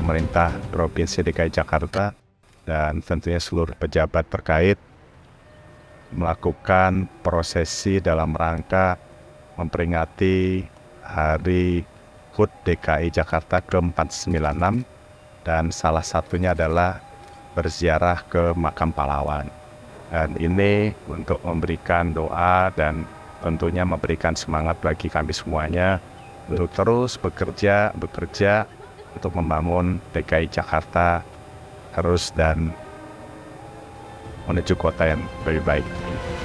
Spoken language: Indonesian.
pemerintah Provinsi DKI Jakarta dan tentunya seluruh pejabat terkait melakukan prosesi dalam rangka memperingati Hari HUT DKI Jakarta ke-496 dan salah satunya adalah berziarah ke makam pahlawan. Dan ini untuk memberikan doa dan tentunya memberikan semangat bagi kami semuanya untuk terus bekerja untuk membangun DKI Jakarta terus dan menuju kota yang lebih baik.